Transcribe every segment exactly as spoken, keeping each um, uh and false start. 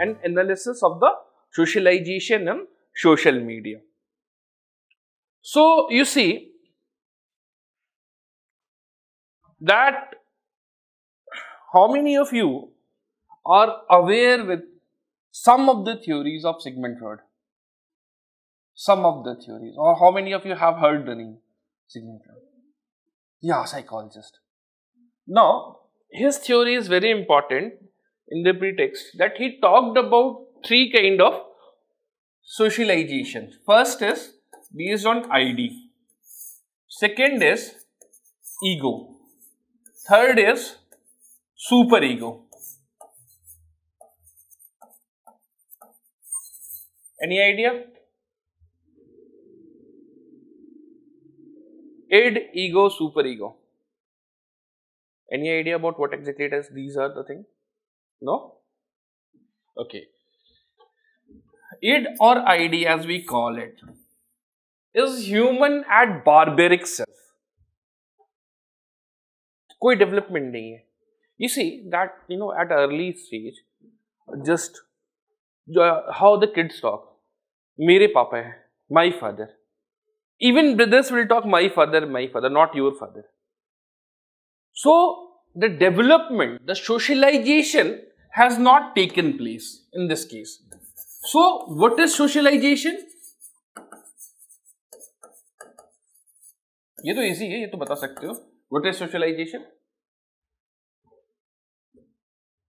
and analysis of the socialization in social media. So, you see that how many of you are aware with some of the theories of Sigmund Freud? Some of the theories, or how many of you have heard the name Sigmund Freud? Yeah, psychologist. Now, his theory is very important in the pretext that he talked about three kind of socialization. First is based on I D, second is ego, third is superego. Any idea? Id, ego, superego. Any idea about what exactly it is? These are the thing? No? Okay. Id or I D, as we call it, is human at barbaric self. कोई development नहीं है. You see that, you know, at early stage, just uh, how the kids talk. मेरे पापा है, my father. Even brothers will talk my father, my father, not your father. So, the development, the socialization has not taken place in this case. So, what is socialization? ये तो easy है, ये तो बता सकते हो. What is socialization?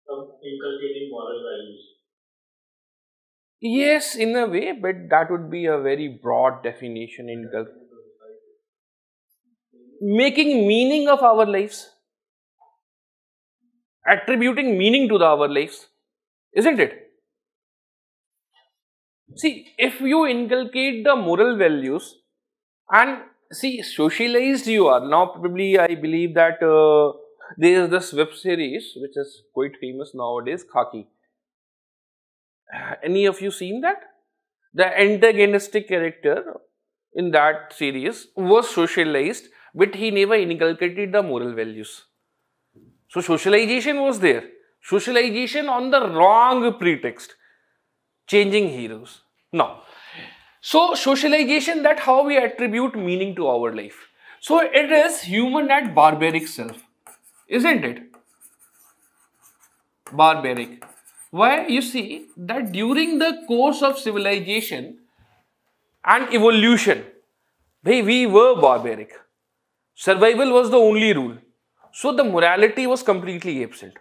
Inculcating moral values. Yes, in a way, but that would be a very broad definition. Inculcating. Making meaning of our lives, attributing meaning to the, our lives, isn't it? See, if you inculcate the moral values and see, socialized you are. Now, probably I believe that uh, there is this web series which is quite famous nowadays, Khaki. Any of you seen that? The antagonistic character in that series was socialized, but he never inculcated the moral values. So, socialization was there. Socialization on the wrong pretext. Changing heroes. Now, so socialization, that how we attribute meaning to our life. So, it is human at barbaric self. Isn't it? Barbaric. Why? You see that during the course of civilization and evolution, we were barbaric. Survival was the only rule. So, the morality was completely absent.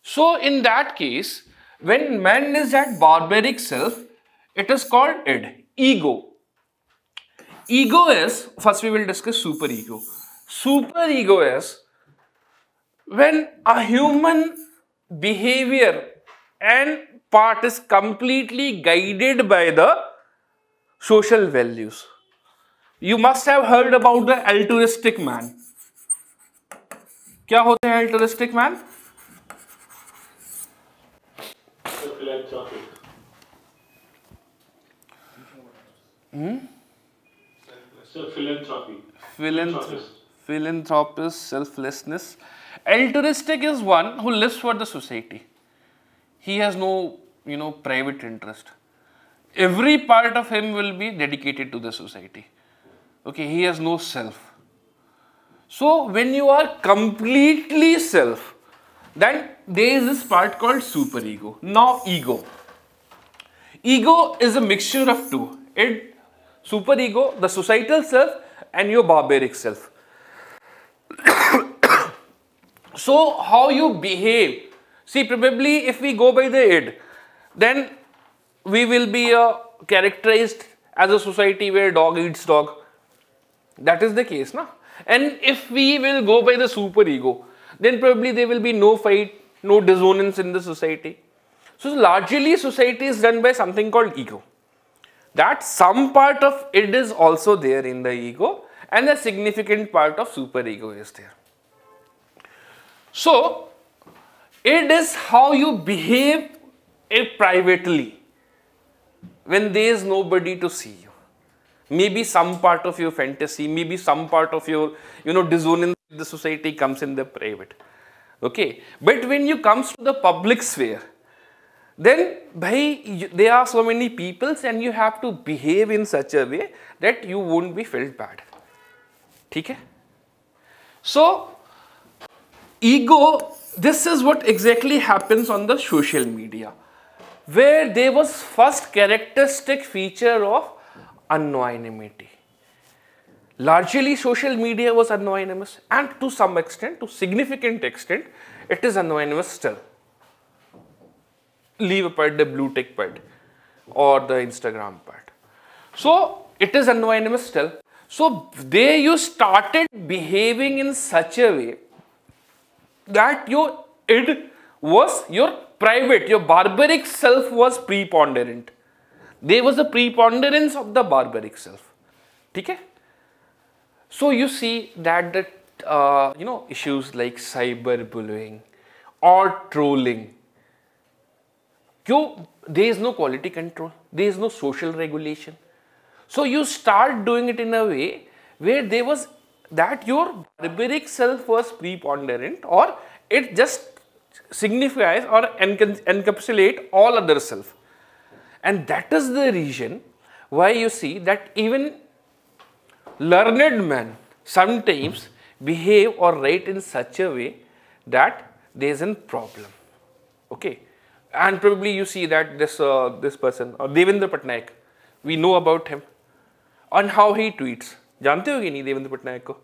So, in that case, when man is at barbaric self, it is called id, ego. Ego is, first we will discuss superego. Superego is when a human behavior and part is completely guided by the social values. You must have heard about the altruistic man. क्या होते हैं altruistic man? Hmm? Philanthropy. Philanthropist. Philanthropist, selflessness. Altruistic is one who lives for the society. He has no, you know, private interest. Every part of him will be dedicated to the society. Okay, he has no self. So, when you are completely self, then there is this part called superego. Now, ego. Ego is a mixture of two. It, superego, the societal self, and your barbaric self. So, how you behave. See, probably if we go by the id, then we will be uh, characterized as a society where dog eats dog. That is the case, na? And if we will go by the superego, then probably there will be no fight, no dissonance in the society. So, largely society is done by something called ego. That some part of it is also there in the ego and a significant part of superego is there. So, it is how you behave privately when there is nobody to see you. Maybe some part of your fantasy, maybe some part of your, you know, dissonance in the society comes in the private. Okay. But when you comes to the public sphere, then bhai, there are so many peoples and you have to behave in such a way that you won't be felt bad. Okay? So, ego, this is what exactly happens on the social media, where there was first characteristic feature of anonymity. Largely social media was anonymous, and to some extent, to significant extent, it is anonymous still. Leave apart the blue tick part or the Instagram part. So it is anonymous still. So there you started behaving in such a way that your id was your private, your barbaric self was preponderant. There was a preponderance of the barbaric self. Okay? So you see that the uh, you know issues like cyberbullying or trolling. You, there is no quality control. There is no social regulation. So you start doing it in a way where there was that your barbaric self was preponderant, or it just signifies or encapsulate all other self. And that is the reason why you see that even learned men sometimes behave or write in such a way that there is a problem. Okay, and probably you see that this uh, this person or Devdutt Pattanaik, we know about him on how he tweets. जानते होगे नहीं Devdutt Pattanaik को?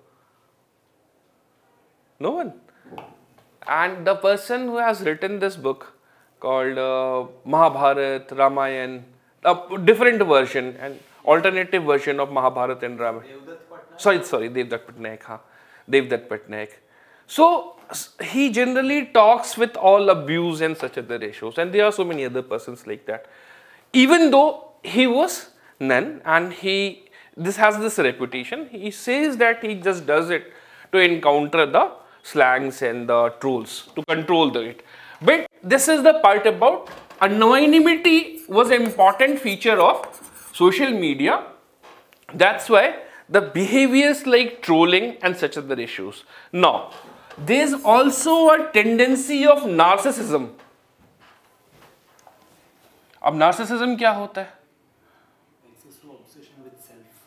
No one. And the person who has written this book called uh, Mahabharat, Ramayana, a different version, an alternative version of Mahabharat and Ramayana. Sorry, sorry, Devdutt Pattanaik, ha, Devdutt Pattanaik. So he generally talks with all abuse and such other issues, and there are so many other persons like that. Even though he was none, and he. This has this reputation. He says that he just does it to encounter the slangs and the trolls, to control the it. But this is the part about anonymity was an important feature of social media. That's why the behaviors like trolling and such other issues. Now, there's also a tendency of narcissism. Ab narcissism kya hota hai?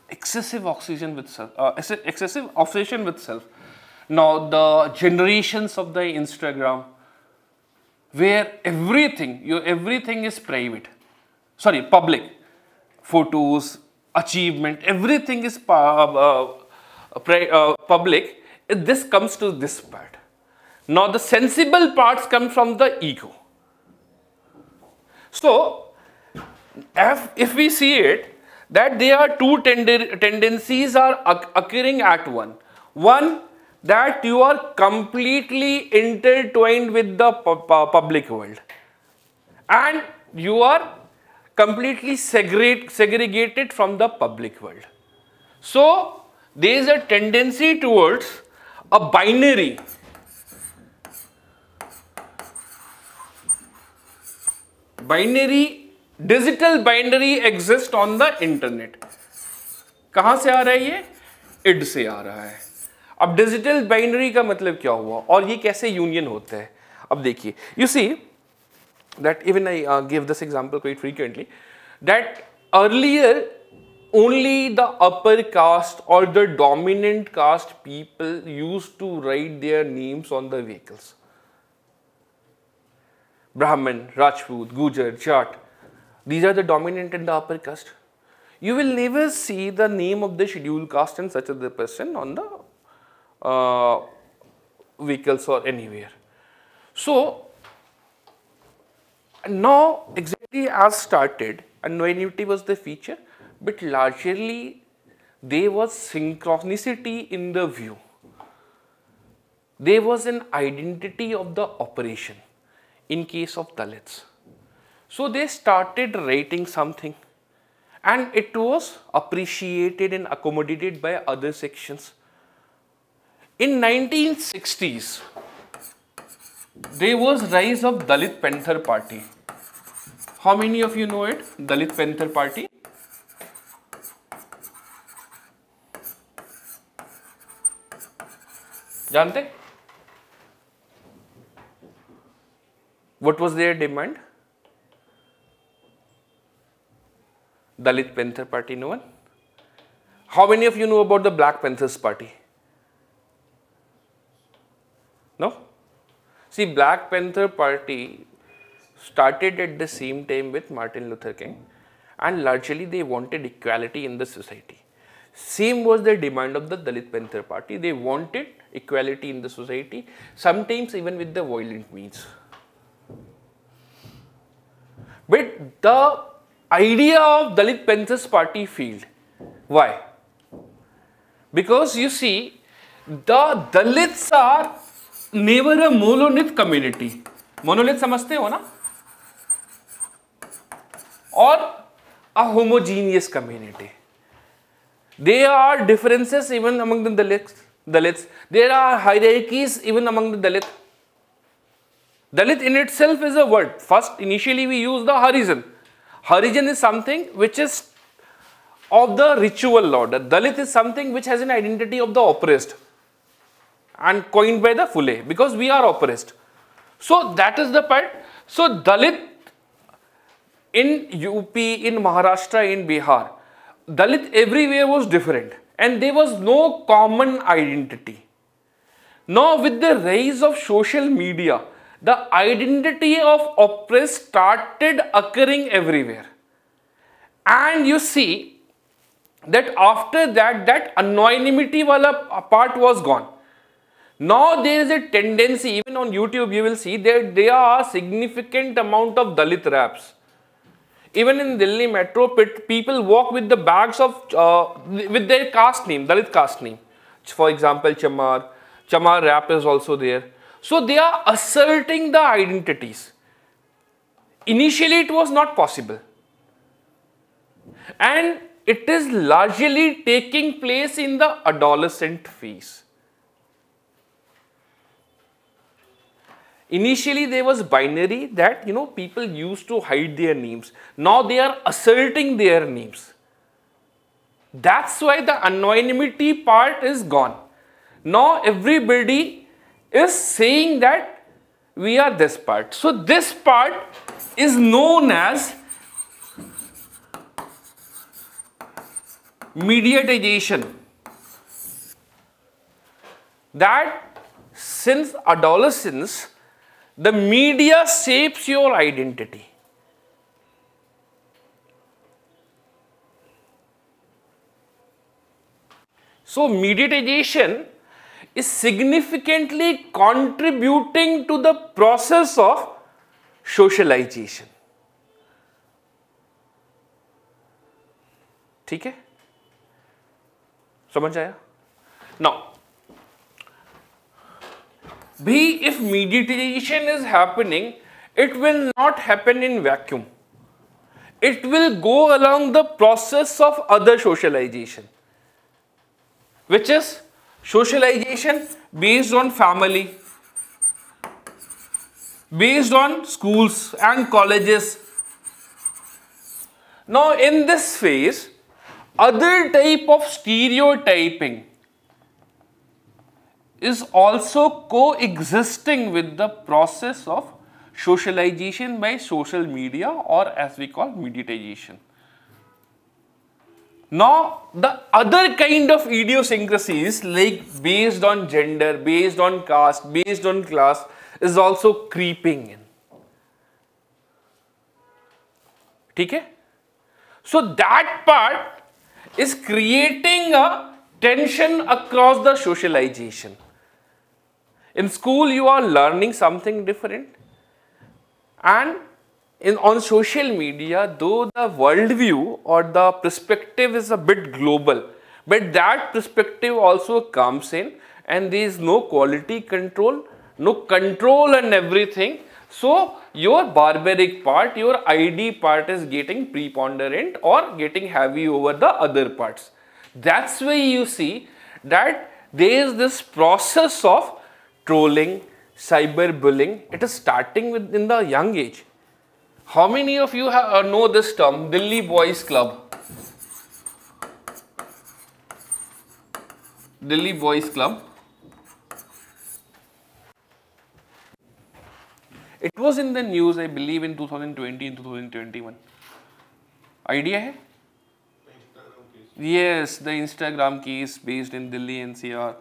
Excessive obsession with self. Uh, excessive obsession with self. Now the generations of the Instagram, where everything, your everything is private, sorry, public, photos, achievement, everything is uh, uh, uh, public. This comes to this part. Now the sensible parts come from the ego. So if, if we see it, that there are two tend tendencies are occurring at one. One, that you are completely intertwined with the pu pu public world, and you are completely segregate segregated from the public world. So there is a tendency towards a binary. Binary. Digital binary exists on the internet. कहाँ से आ रहा है ये? id से आ रहा है. अब digital binary का मतलब क्या हुआ? और ये कैसे union होता है? अब देखिए. You see that even I uh, give this example quite frequently. That earlier only the upper caste or the dominant caste people used to write their names on the vehicles. Brahmin, Rajput, Gujar, Jat. These are the dominant and the upper caste. You will never see the name of the scheduled caste and such other person on the uh, vehicles or anywhere. So now exactly as started, anonymity was the feature, but largely there was synchronicity in the view. There was an identity of the operation in case of Dalits. So they started writing something and it was appreciated and accommodated by other sections. In nineteen sixties, there was rise of Dalit Panther Party. How many of you know it? Dalit Panther Party. Jante? What was their demand? Dalit Panther Party, no one? How many of you know about the Black Panthers Party? No? See, Black Panther Party started at the same time with Martin Luther King, and largely they wanted equality in the society. Same was the demand of the Dalit Panther Party. They wanted equality in the society, sometimes even with the violent means. But the idea of Dalit Panthers Party failed. Why? Because you see, the Dalits are never a monolith community. Monolith समझते हो ना? Or a homogeneous community. There are differences even among the Dalits. Dalits. There are hierarchies even among the Dalits. Dalit in itself is a word. First, initially we use the Harijan. Harijan is something which is of the ritual order. Dalit is something which has an identity of the oppressed and coined by the Phule, because we are oppressed. So that is the part. So Dalit in U P, in Maharashtra, in Bihar, Dalit everywhere was different, and there was no common identity. Now with the rise of social media, the identity of oppressed started occurring everywhere. And you see that after that, that anonymity wala part was gone. Now there is a tendency, even on YouTube you will see that there are significant amount of Dalit raps. Even in Delhi metro, people walk with the bags of, uh, with their caste name, Dalit caste name. For example, Chamar, Chamar rap is also there. So they are asserting the identities. Initially it was not possible. And it is largely taking place in the adolescent phase. Initially there was binary, that you know people used to hide their names. Now they are asserting their names. That's why the anonymity part is gone. Now everybody is saying that we are this part. So this part is known as mediatization. That since adolescence, the media shapes your identity. So mediatization is significantly contributing to the process of socialization. ठीक है? समझ आया? Now, B, if mediatization is happening, it will not happen in vacuum. It will go along the process of other socialization, which is socialization based on family, based on schools and colleges. Now in this phase, other type of stereotyping is also coexisting with the process of socialization by social media, or as we call mediatization. Now the other kind of idiosyncrasies, like based on gender, based on caste, based on class, is also creeping in. Okay? So that part is creating a tension across the socialization. In school you are learning something different, and in on social media, though the worldview or the perspective is a bit global, but that perspective also comes in, and there is no quality control, no control and everything. So your barbaric part, your I D part is getting preponderant or getting heavy over the other parts. That's why you see that there is this process of trolling, cyberbullying. It is starting within the young age. How many of you have, uh, know this term, Delhi Boys Club? Delhi Boys Club. It was in the news, I believe, in twenty twenty and twenty twenty-one. Idea hai? Yes, the Instagram case based in Delhi N C R,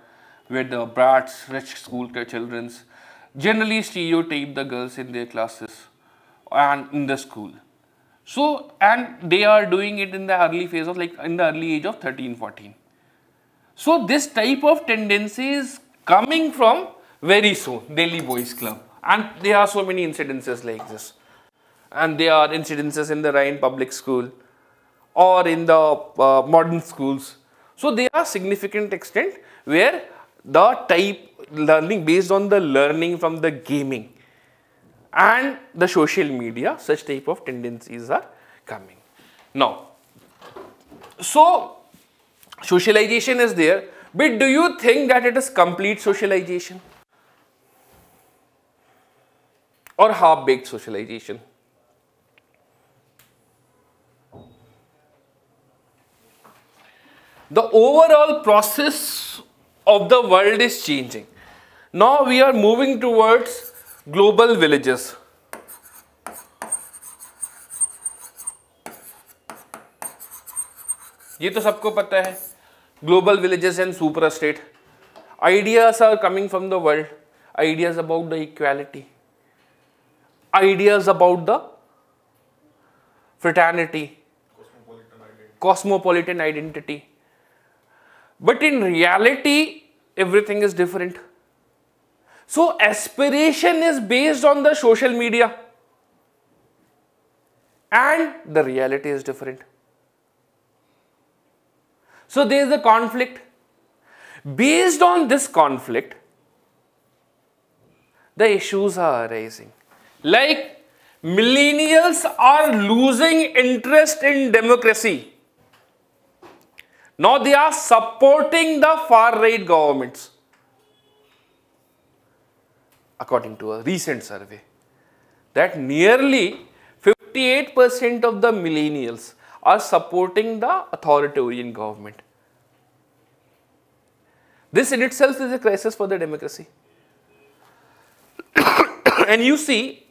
where the brats, rich school children, generally stereotype the girls in their classes and in the school. So, and they are doing it in the early phase of, like, in the early age of thirteen, fourteen. So, this type of tendency is coming from very soon, Delhi Boys Club. And there are so many incidences like this. And there are incidences in the Ryan public school or in the uh, modern schools. So, there are significant extent where the type learning based on the learning from the gaming and the social media, such type of tendencies are coming. Now, so socialization is there, but do you think that it is complete socialization or half-baked socialization? The overall process of the world is changing. Now we are moving towards global villages. ये तो सबको पता है. Global villages and super state. Ideas are coming from the world. Ideas about the equality. Ideas about the fraternity. Cosmopolitan identity. Cosmopolitan identity. But in reality, everything is different. So, aspiration is based on the social media. And the reality is different. So, there is a conflict. Based on this conflict, the issues are arising. Like, millennials are losing interest in democracy. Now they are supporting the far-right governments, according to a recent survey, that nearly fifty-eight percent of the millennials are supporting the authoritarian government. This in itself is a crisis for the democracy. And you see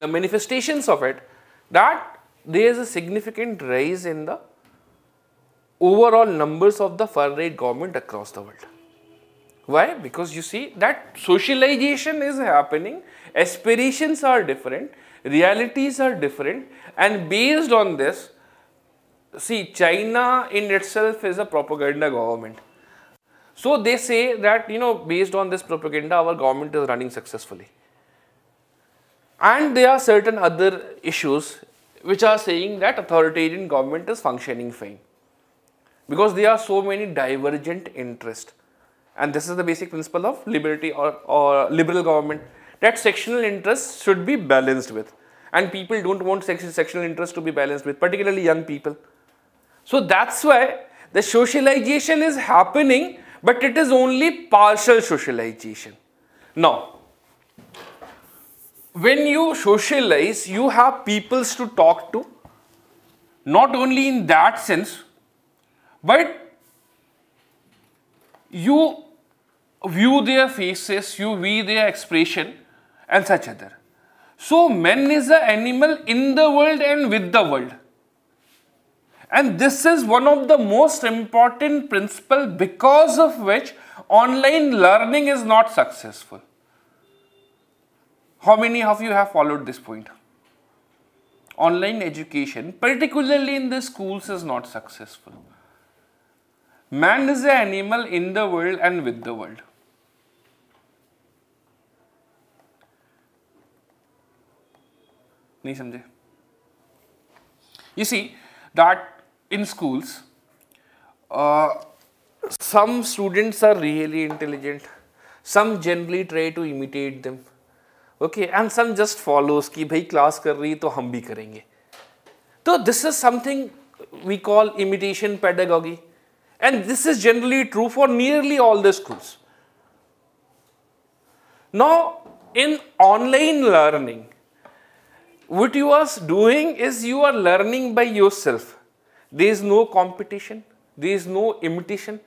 the manifestations of it, that there is a significant rise in the overall numbers of the far-right government across the world. Why? Because you see that socialization is happening, aspirations are different, realities are different, and based on this, see, China in itself is a propaganda government. So they say that, you know, based on this propaganda, our government is running successfully. And there are certain other issues which are saying that authoritarian government is functioning fine. Because there are so many divergent interests, and this is the basic principle of liberty or, or liberal government, that sectional interests should be balanced with, and people don't want sectional interests to be balanced with, particularly young people. So that's why the socialization is happening, but it is only partial socialization. Now, when you socialize, you have peoples to talk to, not only in that sense, but you view their faces, you view their expression and such other. So, man is an animal in the world and with the world. And this is one of the most important principles because of which online learning is not successful. How many of you have followed this point? Online education, particularly in the schools, is not successful. Man is an animal in the world and with the world. नहीं समझे? You see that in schools, uh, some students are really intelligent, some generally try to imitate them, okay, and some just follows कि भाई class कर रही है तो हम भी करेंगे. So this is something we call imitation pedagogy. And this is generally true for nearly all the schools. Now, in online learning, what you are doing is you are learning by yourself. There is no competition, there is no imitation,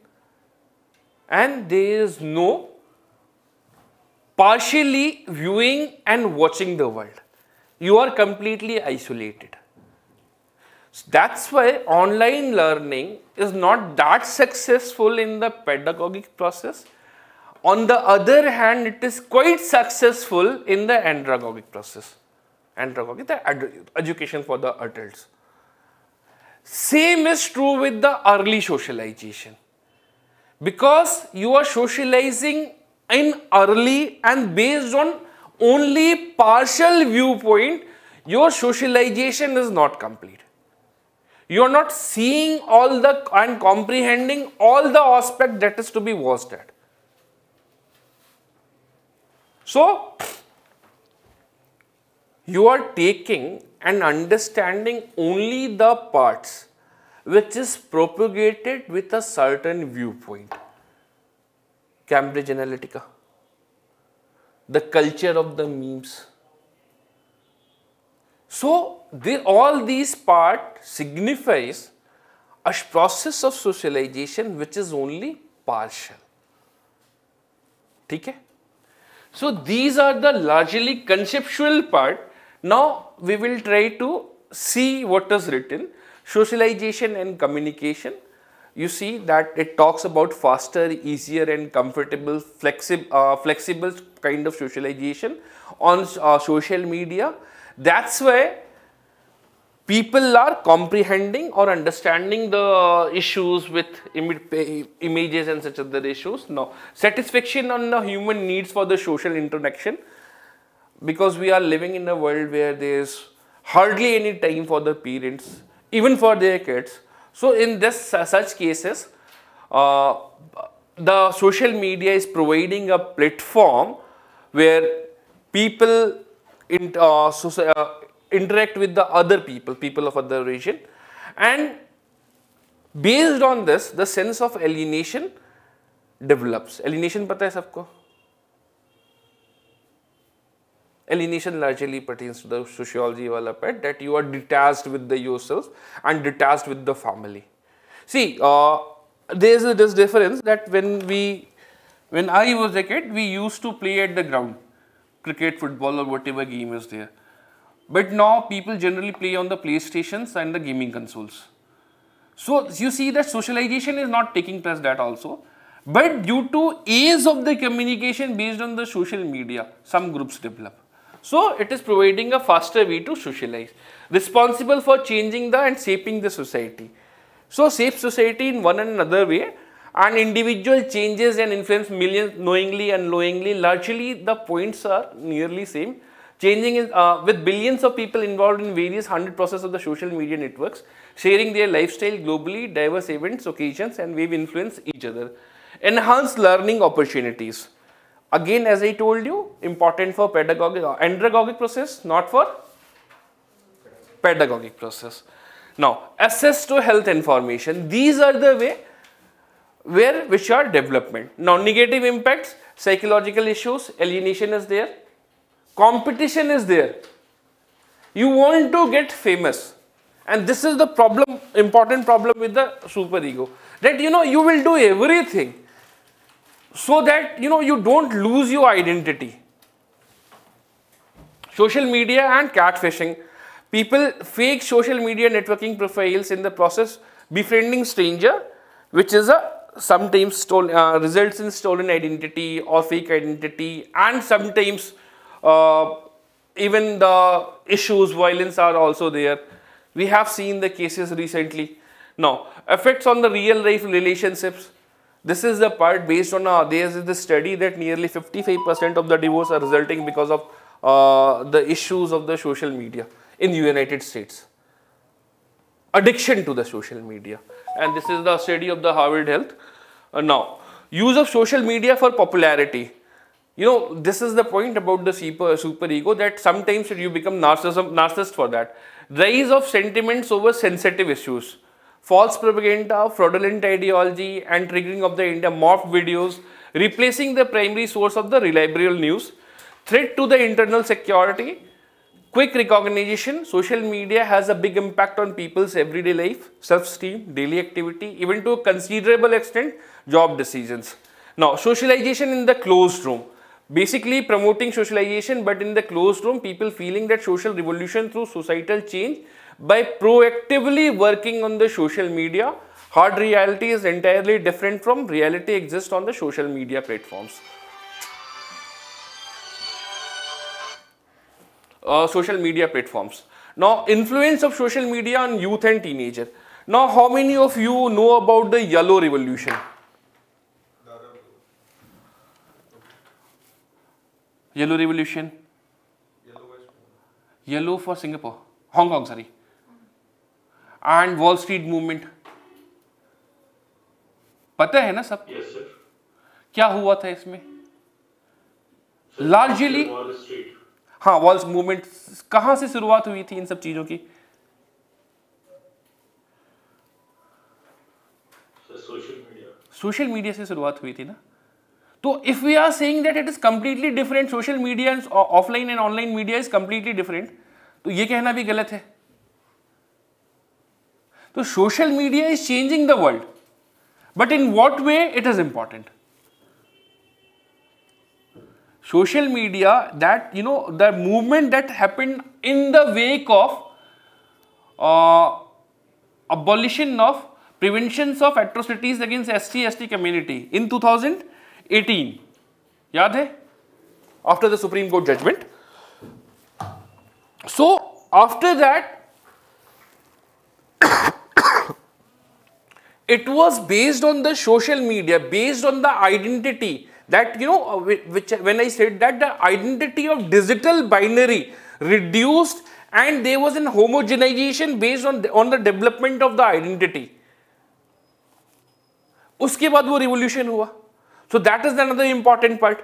and there is no partially viewing and watching the world. You are completely isolated. So that's why online learning is not that successful in the pedagogic process. On the other hand, it is quite successful in the andragogic process. Andragogic, the education for the adults. Same is true with the early socialization. Because you are socializing in early and based on only partial viewpoint, your socialization is not complete. You are not seeing all the and comprehending all the aspect that is to be watched at. So, you are taking and understanding only the parts which is propagated with a certain viewpoint. Cambridge Analytica, the culture of the memes. So, they, all these part signifies a process of socialization which is only partial. Okay? So, these are the largely conceptual part. Now, we will try to see what is written. Socialization and communication, you see that it talks about faster, easier and comfortable, flexi uh, flexible kind of socialization on uh, social media. That's why people are comprehending or understanding the issues with imi images and such other issues. Now, satisfaction on the human needs for the social interaction, because we are living in a world where there is hardly any time for the parents, even for their kids. So in this uh, such cases, uh, the social media is providing a platform where people in, uh, so, uh, interact with the other people, people of other region, and based on this, the sense of alienation develops. Alienation, pata hai sabko? Alienation largely pertains to the sociology wala part, that you are detached with the yourself and detached with the family. See, uh, there is this difference that when we, when I was a kid, we used to play at the ground, cricket, football or whatever game is there. But now people generally play on the PlayStations and the gaming consoles. So you see that socialization is not taking place that also. But due to ease of the communication based on the social media, some groups develop. So it is providing a faster way to socialize, responsible for changing the and shaping the society. So shape society in one and another way, and individual changes and influence millions knowingly and unknowingly. Largely the points are nearly same. Changing is, uh, with billions of people involved in various hundred processes of the social media networks, sharing their lifestyle globally, diverse events, occasions and wave influence each other. Enhanced learning opportunities. Again, as I told you, important for pedagogic, andragogic process, not for pedagogic process. Now, access to health information. These are the way where which are development. Now, negative impacts, psychological issues, alienation is there, competition is there. You want to get famous, and this is the problem, important problem with the superego, that you know you will do everything so that you know you don't lose your identity. Social media and catfishing. People fake social media networking profiles, in the process befriending stranger, which is a sometimes stolen, uh, results in stolen identity or fake identity, and sometimes uh, even the issues, violence are also there. We have seen the cases recently. Now, effects on the real life relationships. This is the part based on uh, there is the study that nearly fifty-five percent of the divorce are resulting because of uh, the issues of the social media in the United States. Addiction to the social media. And this is the study of the Harvard Health. Uh, now, use of social media for popularity. You know, this is the point about the super, super ego, that sometimes you become narcissism, narcissist for that. Rise of sentiments over sensitive issues. False propaganda, fraudulent ideology and triggering of the morphed videos, replacing the primary source of the reliable news. Threat to the internal security. Quick recognition. Social media has a big impact on people's everyday life, self-esteem, daily activity, even to a considerable extent, job decisions. Now, socialization in the closed room. Basically promoting socialization, but in the closed room, people feeling that social revolution through societal change by proactively working on the social media. Hard reality is entirely different from reality exists on the social media platforms. Uh, social media platforms. Now, influence of social media on youth and teenager. Now, how many of you know about the Yellow Revolution? Yellow Revolution. Yellow for Singapore. Hong Kong, sorry. And Wall Street Movement. पता है ना सब? Yes, sir. क्या हुआ था इसमें? Largely. Wall Street. हाँ, Wall Street Movement. कहाँ से शुरुआत हुई थी इन सब चीजों की? Social media. Social media से शुरुआत हुई थी ना? So if we are saying that it is completely different, social media and offline and online media is completely different, तो ये कहना भी गलत है. तो social media is changing the world, but in what way it is important? Social media, that you know, the movement that happened in the wake of uh, abolition of preventions of atrocities against S C S T community in two thousand eighteen, याद है? After the Supreme Court judgment. So after that, it was based on the social media, based on the identity that, you know, which when I said that the identity of digital binary reduced and there was an homogenization based on the, on the development of the identity. उसके बाद वो revolution हुआ. So that is another important part,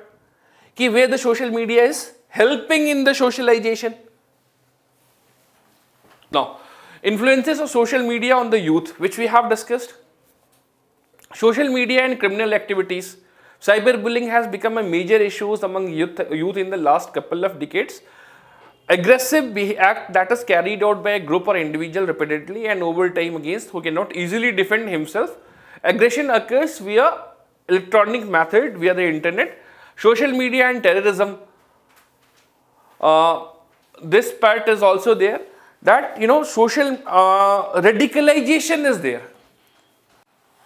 कि where the social media is helping in the socialization. Now, influences of social media on the youth, which we have discussed. Social media and criminal activities. Cyberbullying has become a major issue among youth, youth in the last couple of decades. Aggressive act that is carried out by a group or individual repeatedly and over time against who cannot easily defend himself. Aggression occurs via electronic method, via the internet. Social media and terrorism, uh, this part is also there, that you know social uh, radicalization is there,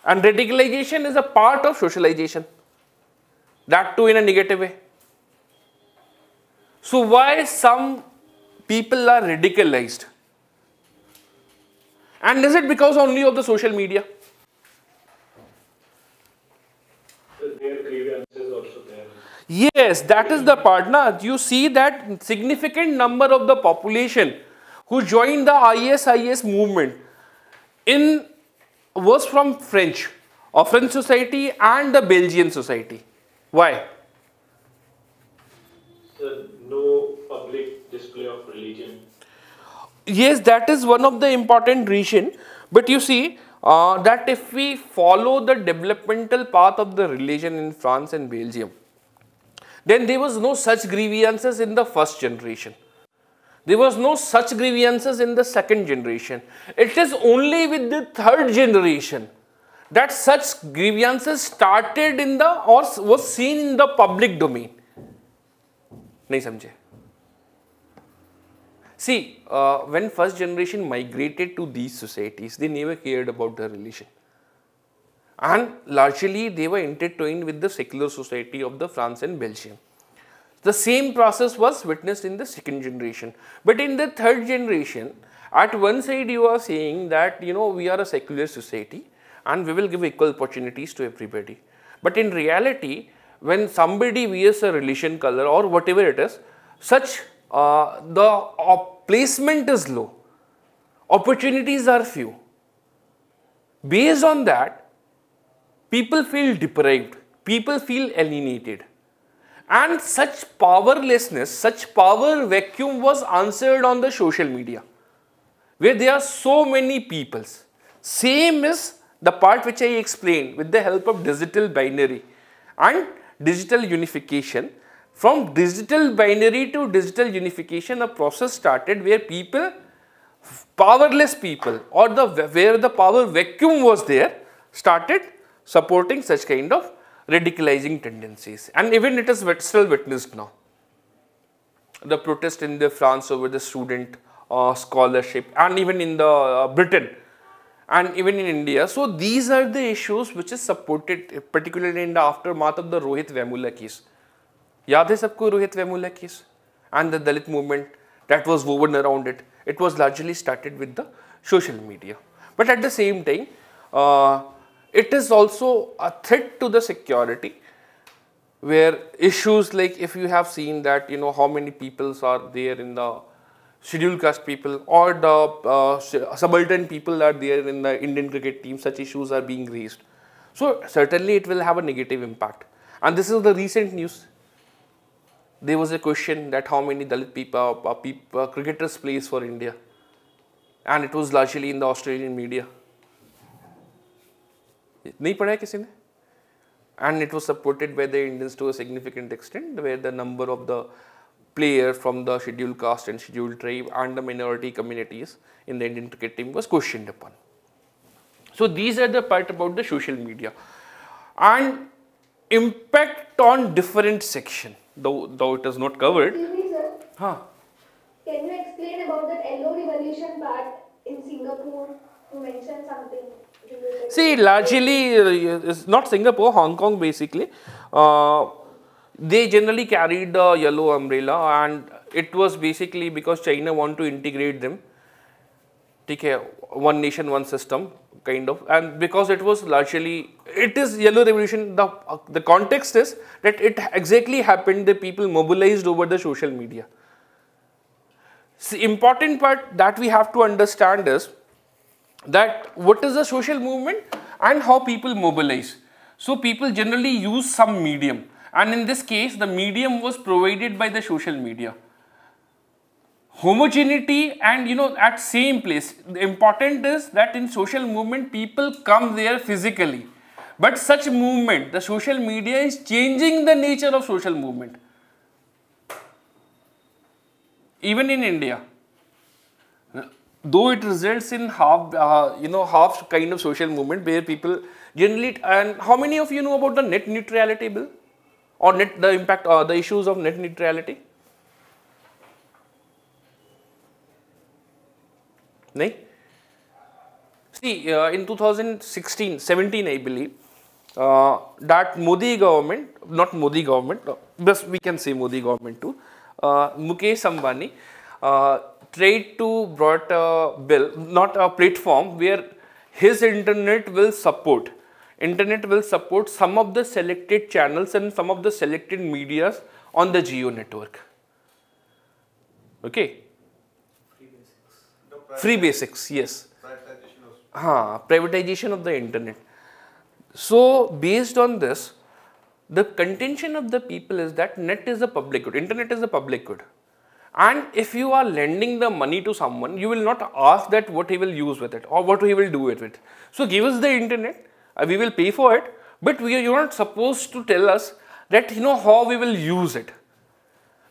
and radicalization is a part of socialization, that too in a negative way. So why some people are radicalized, and is it because only of the social media? Yes, that is the part. Now, you see that significant number of the population who joined the ISIS movement in was from French, or French society and the Belgian society. Why? Sir, no public display of religion. Yes, that is one of the important reason. But you see uh, that if we follow the developmental path of the religion in France and Belgium, then there was no such grievances in the first generation. There was no such grievances in the second generation. It is only with the third generation that such grievances started in the, or was seen in the public domain. Nahi samjhe. See, uh, when first generation migrated to these societies, they never cared about the religion. And largely they were intertwined with the secular society of the France and Belgium. The same process was witnessed in the second generation. But in the third generation, at one side you are saying that, you know, we are a secular society and we will give equal opportunities to everybody. But in reality, when somebody wears a religion color or whatever it is, such uh, the uh, placement is low. Opportunities are few. Based on that, people feel deprived, people feel alienated, and such powerlessness, such power vacuum was answered on the social media, where there are so many peoples. Same is the part which I explained with the help of digital binary and digital unification. From digital binary to digital unification, a process started where people, powerless people, or the where the power vacuum was there, started supporting such kind of radicalizing tendencies, and even it is still witnessed now. The protest in the France over the student uh, scholarship, and even in the uh, Britain and even in India. So these are the issues which is supported particularly in the aftermath of the Rohit Vemula case. Yaad hai sabko Rohit Vemula case and the Dalit movement that was woven around it. It was largely started with the social media. But at the same time, uh, it is also a threat to the security, where issues like, if you have seen that, you know, how many peoples are there in the scheduled caste people or the uh, subaltern people are there in the Indian cricket team, such issues are being raised. So certainly it will have a negative impact. And this is the recent news. There was a question that how many Dalit people, uh, people uh, cricketers plays for India, and it was largely in the Australian media. Nahi padha hai kisi ne? And it was supported by the Indians to a significant extent, where the number of the players from the scheduled caste and scheduled tribe and the minority communities in the Indian cricket team was questioned upon. So these are the part about the social media and impact on different section, though though it is not covered. Excuse me, sir. Huh. Can you explain about that Yellow Revolution part in Singapore? You mentioned something. See, largely, it's not Singapore, Hong Kong basically. Uh, they generally carried the yellow umbrella, and it was basically because China wanted to integrate them. Okay, one nation, one system, kind of. And because it was largely, it is Yellow Revolution, the, uh, the context is that it exactly happened, the people mobilized over the social media. The important part that we have to understand is that what is the social movement and how people mobilize. So people generally use some medium, and in this case the medium was provided by the social media. Homogeneity and, you know, at same place. The important is that in social movement people come there physically, but such movement, the social media is changing the nature of social movement. Even in India, though it results in half, uh, you know, half kind of social movement where people generally, and how many of you know about the net neutrality bill or net, the impact or uh, the issues of net neutrality? No? See, uh, in two thousand sixteen seventeen, I believe, uh, that Modi government, not Modi government, but we can say Modi government too, uh, Mukesh Ambani, uh, tried to brought a bill, not a platform, where his internet will support. Internet will support some of the selected channels and some of the selected medias on the Jio network. Okay. Free basics. No, Free basics, yes. Privatization also. Ah, privatization of the internet. So based on this, the contention of the people is that net is a public good, internet is a public good. And if you are lending the money to someone, you will not ask that what he will use with it or what he will do with it. So give us the internet, uh, we will pay for it, but we are, you are not supposed to tell us that, you know, how we will use it.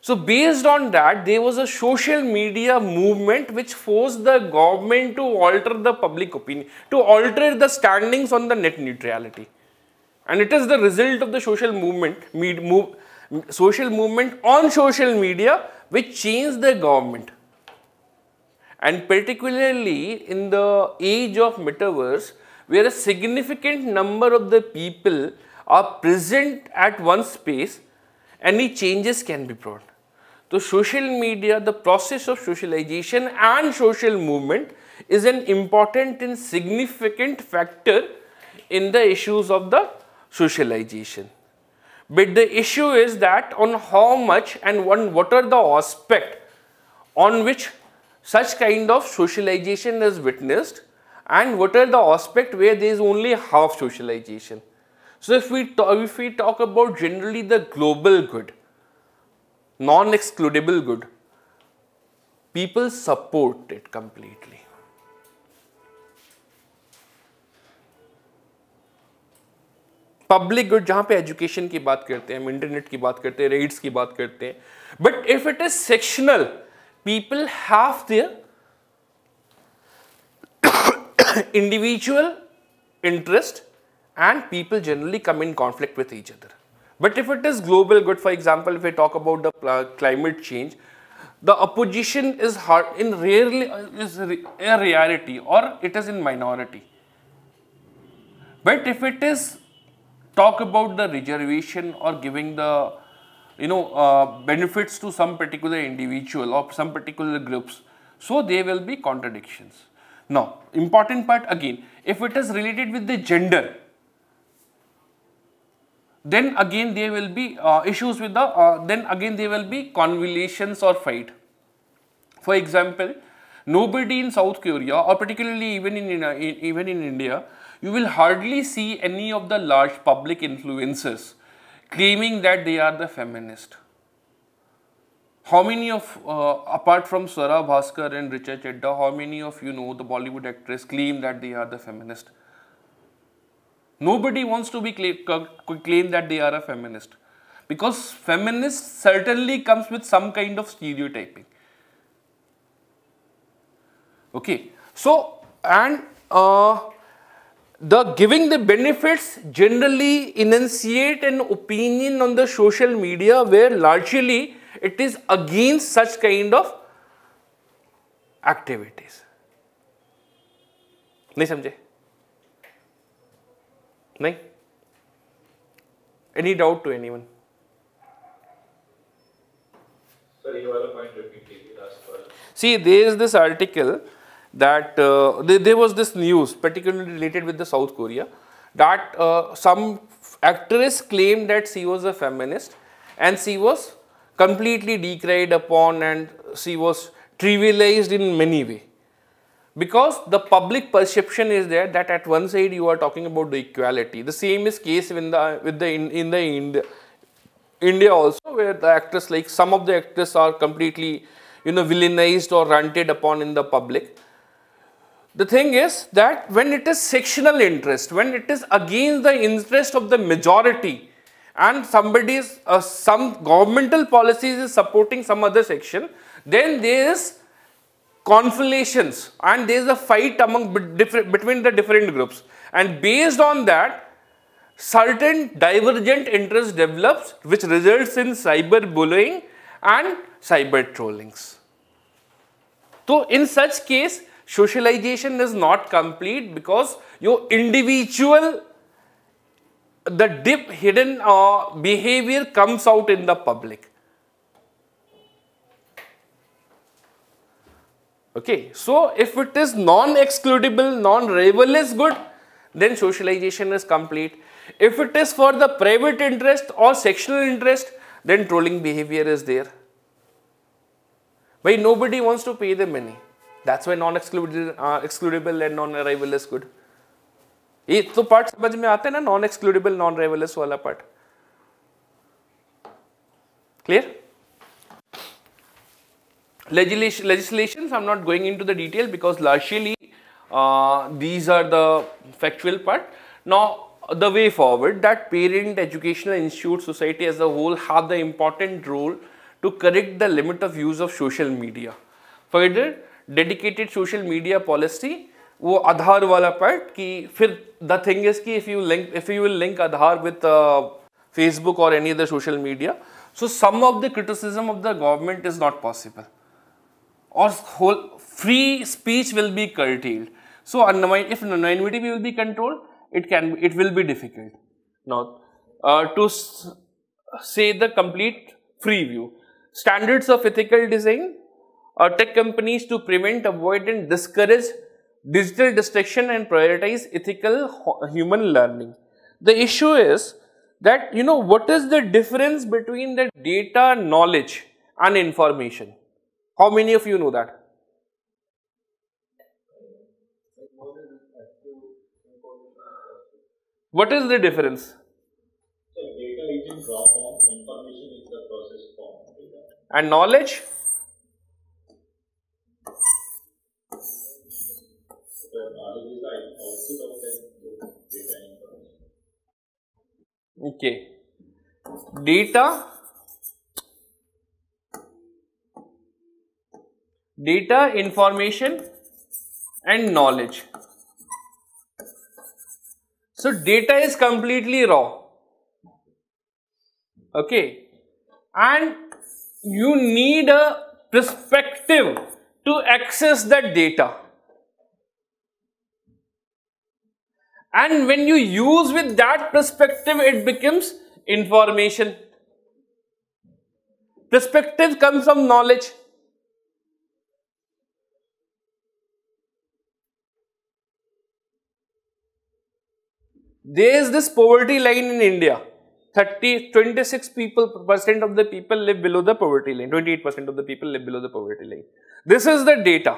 So based on that, there was a social media movement which forced the government to alter the public opinion, to alter the standings on the net neutrality. And it is the result of the social movement, med, move, social movement on social media, which changed the government. And particularly in the age of metaverse, where a significant number of the people are present at one space, any changes can be brought. So social media, the process of socialization and social movement is an important and significant factor in the issues of the socialization. But the issue is that on how much and on what are the aspects on which such kind of socialization is witnessed, and what are the aspects where there is only half socialization. So if we talk, if we talk about generally the global good, non-excludable good, people support it completely. Public good, जहाँ पे education की बात करते हैं, internet की बात करते हैं, rates की बात करते हैं, but if it is sectional, people have their individual interest and people generally come in conflict with each other. But if it is global good, for example, if we talk about the climate change, the opposition is hard in rarely is a rarity or it is in minority. But if it is talk about the reservation or giving the you know uh, benefits to some particular individual or some particular groups, so there will be contradictions. Now, important part again, if it is related with the gender, then again there will be uh, issues with the, uh, then again there will be convulsions or fight. For example, nobody in South Korea or particularly even in, uh, in even in India, you will hardly see any of the large public influencers claiming that they are the feminist. How many of, uh, apart from Swara Bhaskar and Richa Chadha, how many of you know the Bollywood actress claim that they are the feminist? Nobody wants to be claim, claim that they are a feminist, because feminist certainly comes with some kind of stereotyping. Okay, so and uh, the giving the benefits generally enunciate an opinion on the social media where largely it is against such kind of activities. Nahi samjhe? Nahi? Any doubt to anyone? Sir, you are a point repeated last part. See, there is this article that uh, there, there was this news particularly related with the South Korea that uh, some actress claimed that she was a feminist and she was completely decried upon and she was trivialized in many ways. Because the public perception is there that at one side you are talking about the equality. The same is case in the, with the, in, in the India, India also, where the actress, like some of the actresses are completely, you know, villainized or ranted upon in the public. The thing is that when it is sectional interest, when it is against the interest of the majority and somebody's, uh, some governmental policies is supporting some other section, then there is conflations and there is a fight among different, between the different groups, and based on that certain divergent interest develops which results in cyberbullying and cyber trollings. So in such case socialization is not complete because your individual, the deep hidden uh, behavior comes out in the public. Okay, so if it is non-excludable, non-rivalrous good, then socialization is complete. If it is for the private interest or sectional interest, then trolling behavior is there. Why nobody wants to pay the money? That's why non-excludable uh, excludable and non-rivalrous good. ये तो part समझ में आते हैं ना, non excludable non rivalrous वाला part. Clear? Legislations, I'm not going into the detail because largely uh, these are the factual part. Now, the way forward that parent, educational institute, society as a whole have the important role to correct the limit of use of social media. Further, dedicated social media policy, वो आधार वाला part कि फिर the thing is कि if you link, if you will link Aadhar with uh, Facebook or any other social media, so some of the criticism of the government is not possible. Or whole free speech will be curtailed. So if anonymity will be controlled, it can it will be difficult. Now, uh, to say the complete free view, standards of ethical design, uh, tech companies to prevent, avoid, and discourage digital distraction and prioritize ethical human learning. The issue is that you know what is the difference between the data, knowledge, and information. How many of you know that? What is the difference? So data is in raw form, information is the processed form. And knowledge? The knowledge is the output of the data and information. Okay. Data. Data, information and knowledge. So data is completely raw, okay, and you need a perspective to access that data. And when you use with that perspective, it becomes information. Perspective comes from knowledge. There is this poverty line in India. thirty, twenty-six percent of the people live below the poverty line. twenty-eight percent of the people live below the poverty line. This is the data.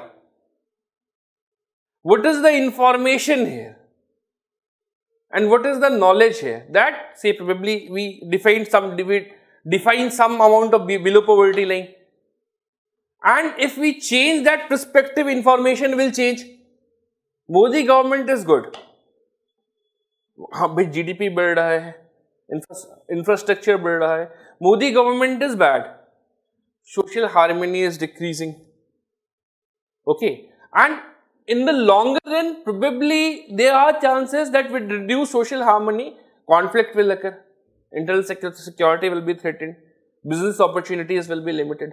What is the information here? And what is the knowledge here? That, say, probably we define some, we define some amount of below poverty line. And if we change that perspective, information will change. Modi government is good. G D P बढ़ रहा है, infrastructure बढ़ रहा है. Modi government is bad. Social harmony is decreasing. Okay. And in the longer run, probably there are chances that with reduced social harmony, conflict will occur, internal security will be threatened, business opportunities will be limited.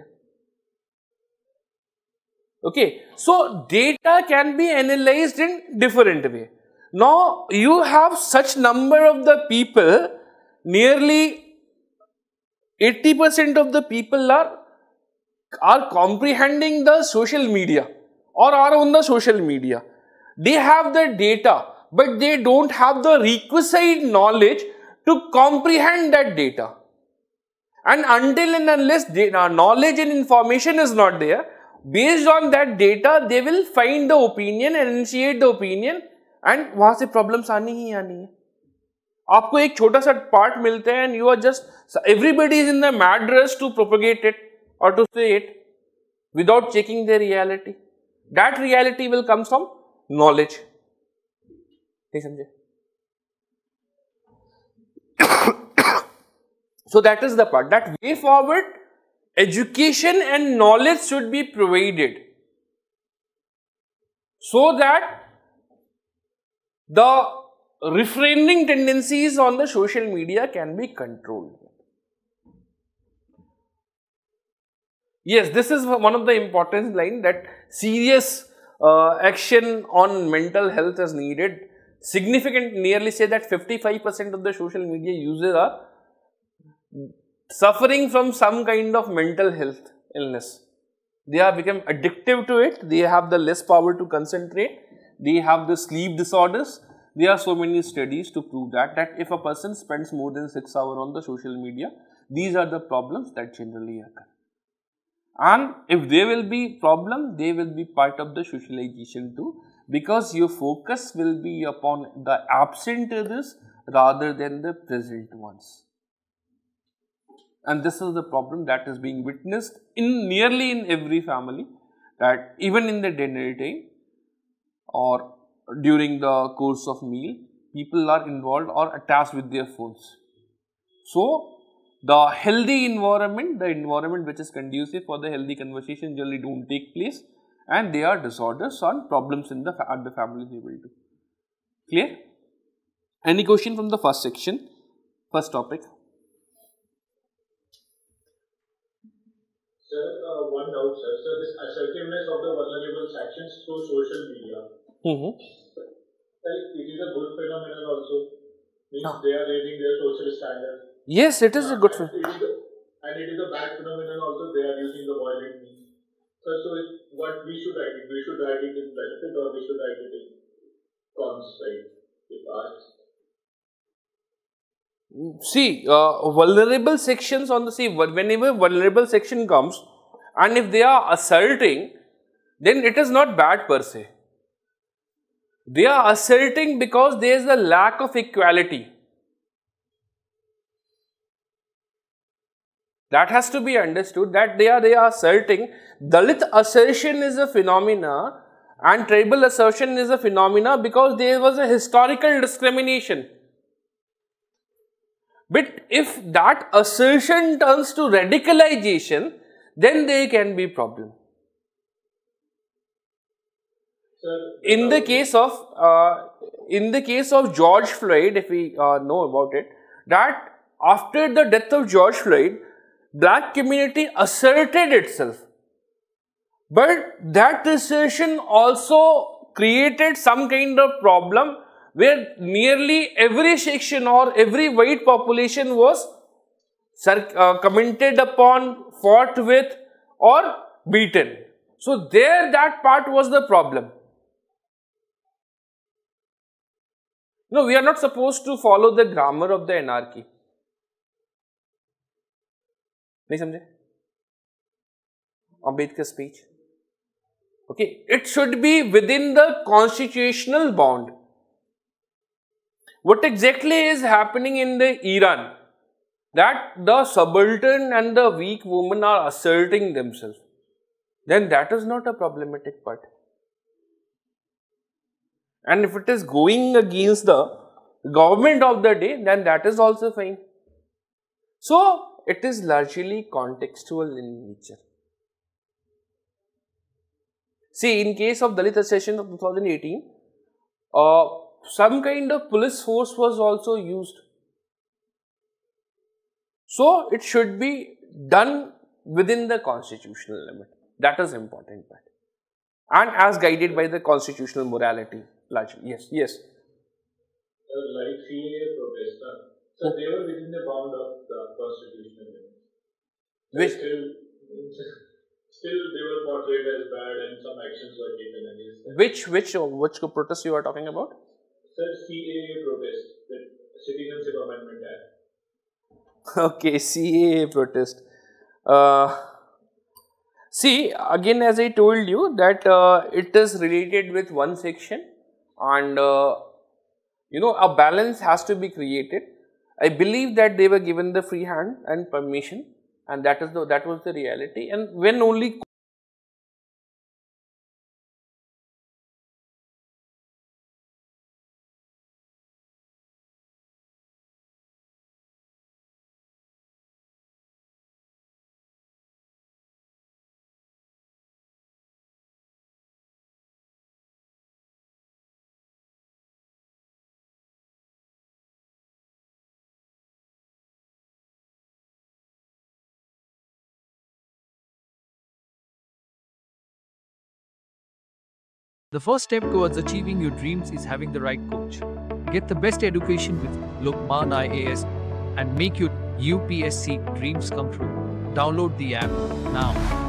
Okay, so data can be analyzed in different way. Now you have such number of the people, nearly eighty percent of the people are, are comprehending the social media. Or are on the social media. They have the data, but they don't have the requisite knowledge to comprehend that data. And until and unless data, knowledge and information is not there, based on that data, they will find the opinion, enunciate the opinion, and वहाँ से problems आनी ही आनी है. आपको एक छोटा सा part मिलता है, and you are just, everybody is in the mad rush to propagate it or to say it without checking their reality. That reality will come from knowledge. So that is the part. That way forward, education and knowledge should be provided so that the refraining tendencies on the social media can be controlled. Yes, this is one of the important lines, that serious uh, action on mental health is needed. Significant, nearly say that fifty-five percent of the social media users are suffering from some kind of mental health illness. They have become addictive to it, they have the less power to concentrate, they have the sleep disorders. There are so many studies to prove that, that if a person spends more than six hours on the social media, these are the problems that generally occur. And if there will be problem, they will be part of the socialization too, because your focus will be upon the absent others rather than the present ones. And this is the problem that is being witnessed in nearly in every family, that even in the dinner time or during the course of meal, people are involved or attached with their phones. So the healthy environment, the environment which is conducive for the healthy conversation, generally don't take place, and there are disorders or problems in the, at the family level too. Clear? Any question from the first section, first topic? Sir, uh, one doubt, sir. Sir, this assertiveness of the vulnerable sections through social media, mm-hmm. Sir, it is a good phenomenon also. Means ah. They are raising their social standards. Yes, it is a good thing. And it is a bad phenomenon also, they are using the violent means. So, so what we should write it, we should write it in benefit or we should write it in cons, right? If asked. See, uh, vulnerable sections on the, see, whenever vulnerable section comes and if they are asserting, then it is not bad per se. They are asserting because there is a lack of equality. That has to be understood, that they are, they are asserting. Dalit assertion is a phenomena and tribal assertion is a phenomena because there was a historical discrimination. But if that assertion turns to radicalization, then there can be problem. In the case of, uh, in the case of George Floyd, if we uh, know about it, that after the death of George Floyd, Black community asserted itself But that recession also created some kind of problem where nearly every section or every white population was uh, commented upon, fought with or beaten. So there that part was the problem. No, we are not supposed to follow the grammar of the anarchy. Nahi samjhe? Ambedkar's speech. Okay, it should be within the constitutional bound. What exactly is happening in the Iran? That the subaltern and the weak women are asserting themselves. Then that is not a problematic part. And if it is going against the government of the day, then that is also fine. So, it is largely contextual in nature. See, in case of Dalit accession of twenty eighteen, uh, some kind of police force was also used. So, it should be done within the constitutional limit. That is important part. And as guided by the constitutional morality. Largely. Yes, yes. So, like senior protester, so they were within the bound of the constitutional limit. Which? Still, still they were portrayed as bad and some actions were taken against them. Which, which, which protest you are talking about? Sir, C A A protest, the Citizenship Amendment Act. Okay, C A A protest. Uh, see, again as I told you that uh, it is related with one section. And uh, you know, a balance has to be created. I believe that they were given the free hand and permission, and that is the that was the reality. And when only the first step towards achieving your dreams is having the right coach. Get the best education with Lokman I A S and make your U P S C dreams come true. Download the app now.